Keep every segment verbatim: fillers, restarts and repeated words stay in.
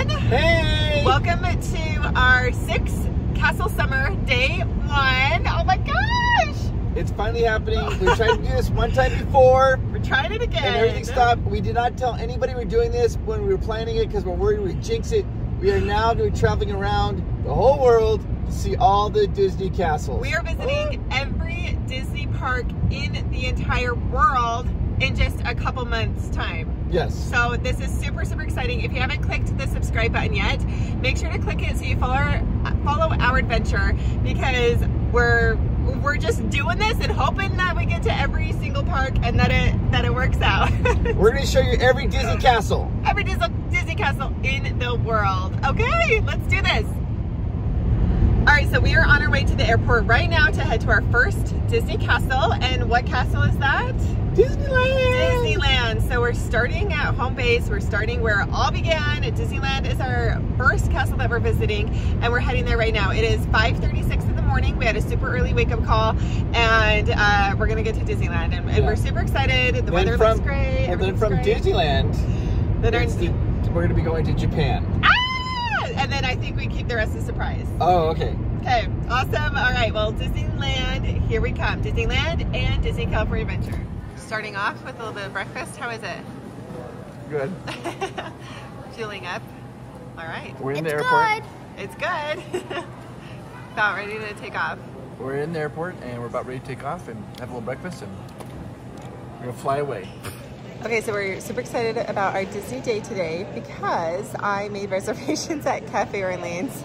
everyone. Hey. Welcome to our sixth Castle Summer day one. Oh my gosh. It's finally happening. We tried to do this one time before. We're trying it again. And everything stopped. We did not tell anybody we were doing this when we were planning it because we're worried we'd jinx it. We are now doing traveling around the whole world to see all the Disney castles. We are visiting oh. every Disney park in the entire world in just a couple months time. Yes. So this is super, super exciting. If you haven't clicked the subscribe button yet, make sure to click it so you follow our, follow our adventure, because we're we're just doing this and hoping that we get to every single park and that it that it works out. We're gonna show you every Disney castle. Every Disney Disney castle in the world. Okay, let's do this. All right, so we are on our way to the airport right now to head to our first Disney castle. And what castle is that? Disneyland! Disneyland. So we're starting at home base. We're starting where it all began. Disneyland is our first castle that we're visiting, and we're heading there right now. It is five thirty-six in the morning. We had a super early wake-up call, and uh, we're going to get to Disneyland. And, and yeah. we're super excited. The then weather from, looks great. And then from great. Disneyland, then the, we're going to be going to Japan. Ah! And then I think we keep the rest a surprise. Oh, okay. Okay, awesome. All right, well, Disneyland, here we come. Disneyland and Disney California Adventure. Starting off with a little bit of breakfast. How is it? Good. Fueling up. All right. We're in it's the airport. Good. It's good. About ready to take off. We're in the airport and we're about ready to take off and have a little breakfast, and we're gonna fly away. Okay, so we're super excited about our Disney day today because I made reservations at Cafe Orleans.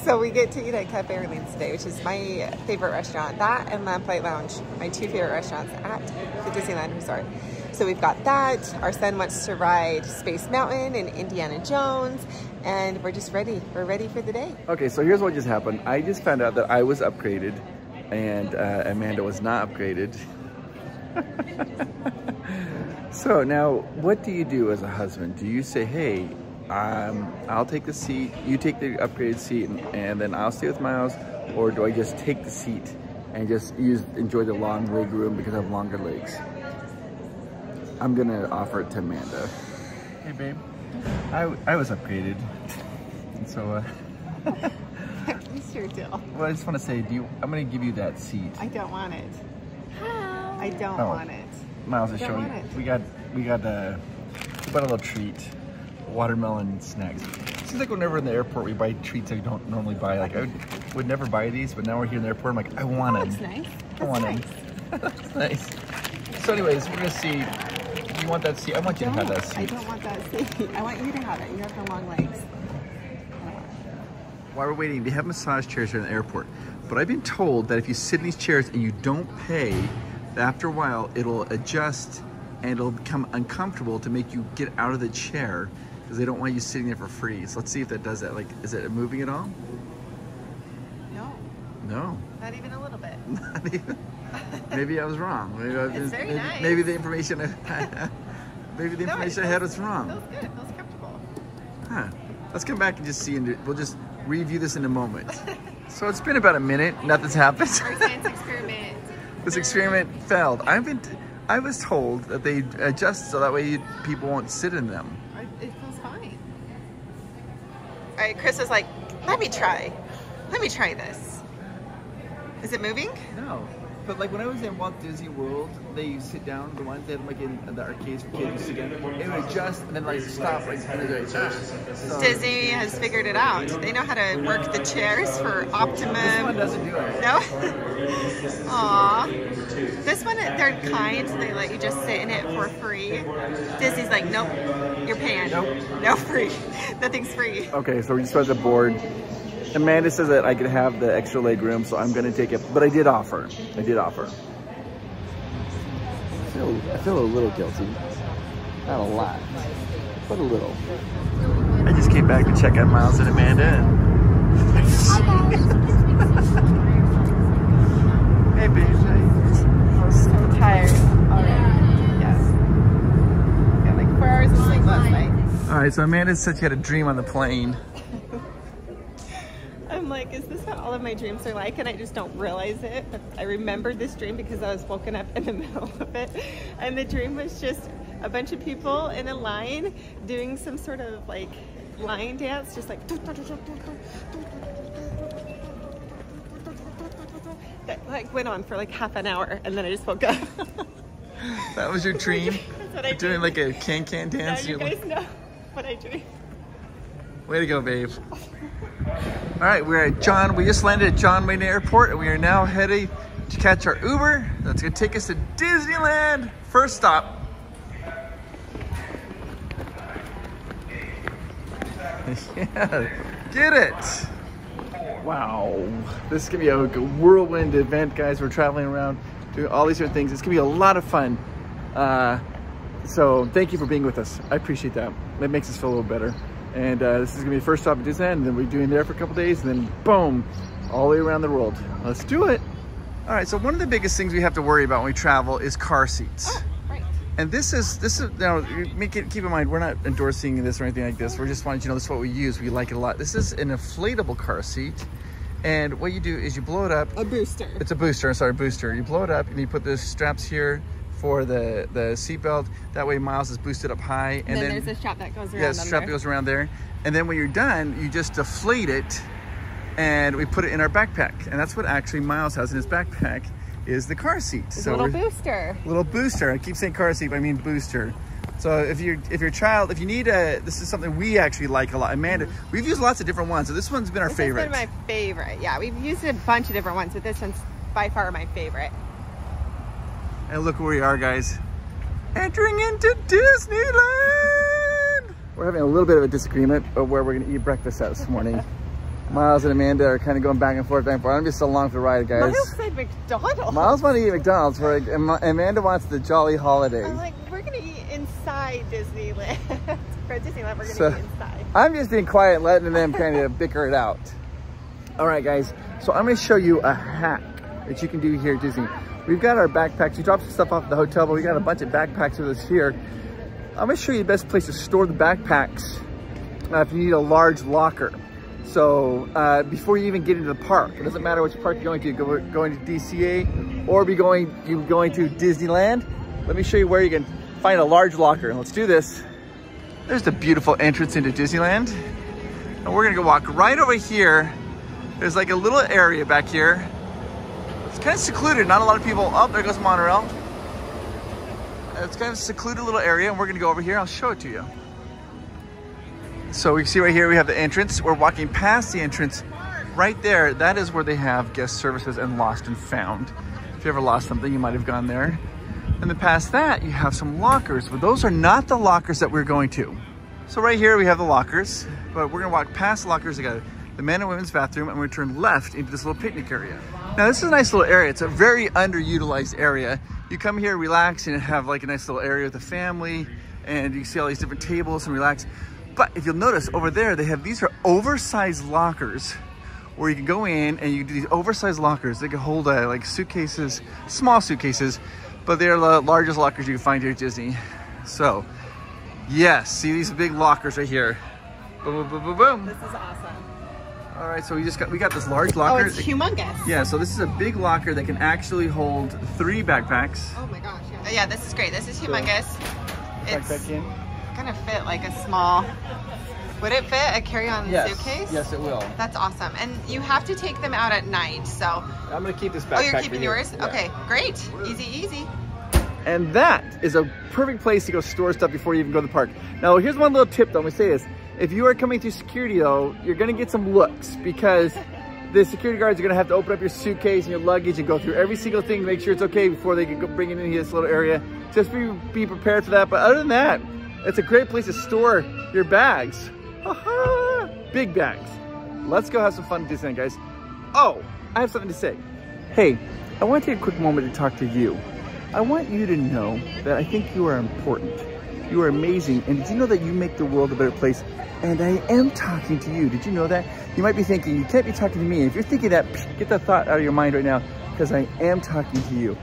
So we get to eat at Cafe Orleans today, which is my favorite restaurant. That and Lamplight Lounge, my two favorite restaurants at the Disneyland Resort. So we've got that. Our son wants to ride Space Mountain and Indiana Jones, and we're just ready. We're ready for the day. Okay, so here's what just happened. I just found out that I was upgraded and uh, Amanda was not upgraded. So now, what do you do as a husband? Do you say, hey, um, I'll take the seat, you take the upgraded seat, and, and then I'll stay with Miles? Or do I just take the seat and just use enjoy the long leg room because I have longer legs? I'm going to offer it to Amanda. Hey, babe. I, I was upgraded. And so, uh... You sure do. Well, I just want to say, do you, I'm going to give you that seat. I don't want it. I don't oh. want it. Miles is showing. We got we got uh, we bought a little treat, watermelon snacks. It seems like whenever in the airport we buy treats I don't normally buy. Like I would, would never buy these, but now we're here in the airport. I'm like, I want them. That's nice. I want them. That's nice. So, anyways, we're gonna see. You want that seat? I want you to have that seat. I don't want that seat. I want you to have it. You have the long legs. While we're waiting, they have massage chairs here in the airport, but I've been told that if you sit in these chairs and you don't pay, after a while, it'll adjust and it'll become uncomfortable to make you get out of the chair because they don't want you sitting there for free. So let's see if that does that. Like, is it moving at all? No. No. Not even a little bit. Not even. Maybe I was wrong. Maybe I was, it's very maybe, nice. Maybe the information I, maybe the no, information feels, I had was wrong. Feels good. It feels comfortable. Huh. Let's come back and just see. And we'll just review this in a moment. So it's been about a minute. Nothing's happened. Our science experiment. This experiment failed. I've been, t I was told that they adjust so that way you, people won't sit in them. It feels fine. All right, Chris was like, let me try. Let me try this. Is it moving? No, but like when I was in Walt Disney World, they sit down, the ones they have like in the arcades for kids, sit down, it would adjust and then like stop. Like, like, ah. So, Disney has figured it out. They know how to work the chairs for optimum. This one doesn't do it. No? Aww. This one, they're kind. They let you just sit in it for free. Disney's like, nope, you're paying. Nope. No free. Nothing's free. Okay, so we just got the board. Amanda says that I could have the extra leg room, so I'm going to take it. But I did offer. I did offer. I feel, I feel a little guilty. Not a lot, but a little. I just came back to check out Miles and Amanda. And hey, babe. I'm so tired already. Yes. I got like four hours of sleep last night. All right, so Amanda said she had a dream on the plane. I'm like, is this what all of my dreams are like? And I just don't realize it. But I remembered this dream because I was woken up in the middle of it. And the dream was just a bunch of people in a line doing some sort of like line dance, just like that, like went on for like half an hour, and then I just woke up. That was your dream? That's what I did. Doing like a can-can dance? Now you guys know what I dream. Way to go, babe. All right, we're at John. We just landed at John Wayne Airport, and we are now heading to catch our Uber. That's gonna take us to Disneyland. First stop. Yeah, get it. Wow, this is gonna be a whirlwind event, guys. We're traveling around, doing all these different things. It's gonna be a lot of fun. Uh, so thank you for being with us. I appreciate that. That makes us feel a little better. And uh, this is gonna be the first stop at Disneyland, and then we're doing there for a couple days, and then boom, all the way around the world. Let's do it. All right, so one of the biggest things we have to worry about when we travel is car seats. Oh, right. And this is, this is, now make it, keep in mind, we're not endorsing this or anything like this. We're just wanting you to know this is what we use. We like it a lot. This is an inflatable car seat. And what you do is you blow it up. A booster. It's a booster, I'm sorry, booster. You blow it up and you put the straps here for the, the seatbelt. That way Miles is boosted up high. And then, then there's a strap that goes around. Yeah, the strap goes around there. And then when you're done, you just deflate it, and we put it in our backpack. And that's what actually Miles has in his backpack, is the car seat. So little booster. Little booster. I keep saying car seat, but I mean booster. So if you're, if your child, if you need a, this is something we actually like a lot. Amanda, mm-hmm. we've used lots of different ones. So this one's been our this favorite. This has been my favorite. Yeah, we've used a bunch of different ones, but this one's by far my favorite. And look where we are, guys. Entering into Disneyland. We're having a little bit of a disagreement of where we're going to eat breakfast at this morning. Miles and Amanda are kind of going back and forth, back and forth. I'm just along for the ride, guys. Miles said McDonald's. Miles wants to eat McDonald's, where Amanda wants the Jolly Holiday. I'm like, we're going to eat inside Disneyland. For Disneyland, we're going to so, eat inside. I'm just being quiet and letting them kind of bicker it out. All right, guys. So I'm going to show you a hack that you can do here at Disney. We've got our backpacks. We dropped some stuff off at the hotel, but we got a bunch of backpacks with us here. I'm going to show you the best place to store the backpacks uh, if you need a large locker. So uh, before you even get into the park, it doesn't matter which park you're going to, go, going to D C A or be going, you going to Disneyland. Let me show you where you can find a large locker. Let's do this. There's the beautiful entrance into Disneyland. And we're gonna go walk right over here. There's like a little area back here. It's kind of secluded, not a lot of people. Oh, there goes the monorail. It's kind of a secluded little area, and we're gonna go over here. I'll show it to you. So we see right here, we have the entrance. We're walking past the entrance right there. That is where they have guest services and lost and found. If you ever lost something, you might have gone there. And then past that, you have some lockers, but those are not the lockers that we're going to. So right here, we have the lockers, but we're gonna walk past the lockers. I got the men and women's bathroom, and we're gonna turn left into this little picnic area. Now this is a nice little area. It's a very underutilized area. You come here, relax, and have like a nice little area with the family, and you see all these different tables and relax. But if you'll notice over there, they have, these are oversized lockers where you can go in and you do these oversized lockers. They can hold uh, like suitcases, small suitcases, but they're the largest lockers you can find here at Disney. So yes, see these big lockers right here. Boom, boom, boom, boom, boom. This is awesome. All right, so we just got, we got this large locker. Oh, it's humongous. Yeah, so this is a big locker that can actually hold three backpacks. Oh my gosh, yeah. Yeah, this is great. This is humongous. So, it's backpack in. Gonna fit like a small, would it fit a carry-on yes. suitcase? Yes, it will. That's awesome. And you have to take them out at night, so. I'm gonna keep this backpack. Oh, you're keeping yours? Yeah. Okay, great, easy, easy. And that is a perfect place to go store stuff before you even go to the park. Now, here's one little tip though, I'm gonna say this. If you are coming through security though, you're gonna get some looks, because the security guards are gonna have to open up your suitcase and your luggage and go through every single thing to make sure it's okay before they can go bring it into this little area. Just be, be prepared for that, but other than that, it's a great place to store your bags. Aha! Big bags. Let's go have some fun at Disneyland, guys. Oh, I have something to say. Hey, I want to take a quick moment to talk to you. I want you to know that I think you are important. You are amazing. And did you know that you make the world a better place? And I am talking to you. Did you know that? You might be thinking, you can't be talking to me. If you're thinking that, get that thought out of your mind right now, because I am talking to you.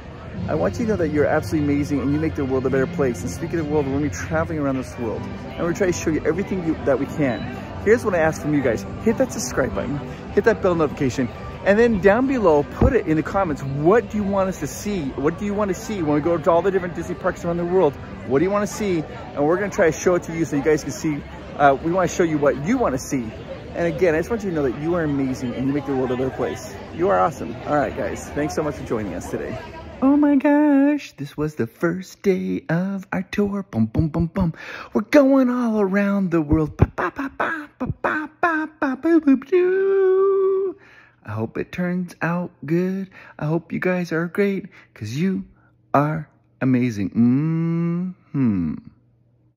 I want you to know that you're absolutely amazing and you make the world a better place. And speaking of the world, we're going to be traveling around this world, and we're trying to show you everything you, that we can. Here's what I ask from you guys. Hit that subscribe button. Hit that bell notification. And then down below, put it in the comments. What do you want us to see? What do you want to see when we go to all the different Disney parks around the world? What do you want to see? And we're going to try to show it to you so you guys can see. Uh, we want to show you what you want to see. And again, I just want you to know that you are amazing and you make the world a better place. You are awesome. All right, guys. Thanks so much for joining us today. Oh my gosh, this was the first day of our tour. Boom, boom, boom, boom. We're going all around the world. Ba, ba, ba, ba, ba, ba, ba, ba, boo, boo, doo. I hope it turns out good. I hope you guys are great because you are amazing. Mm-hmm.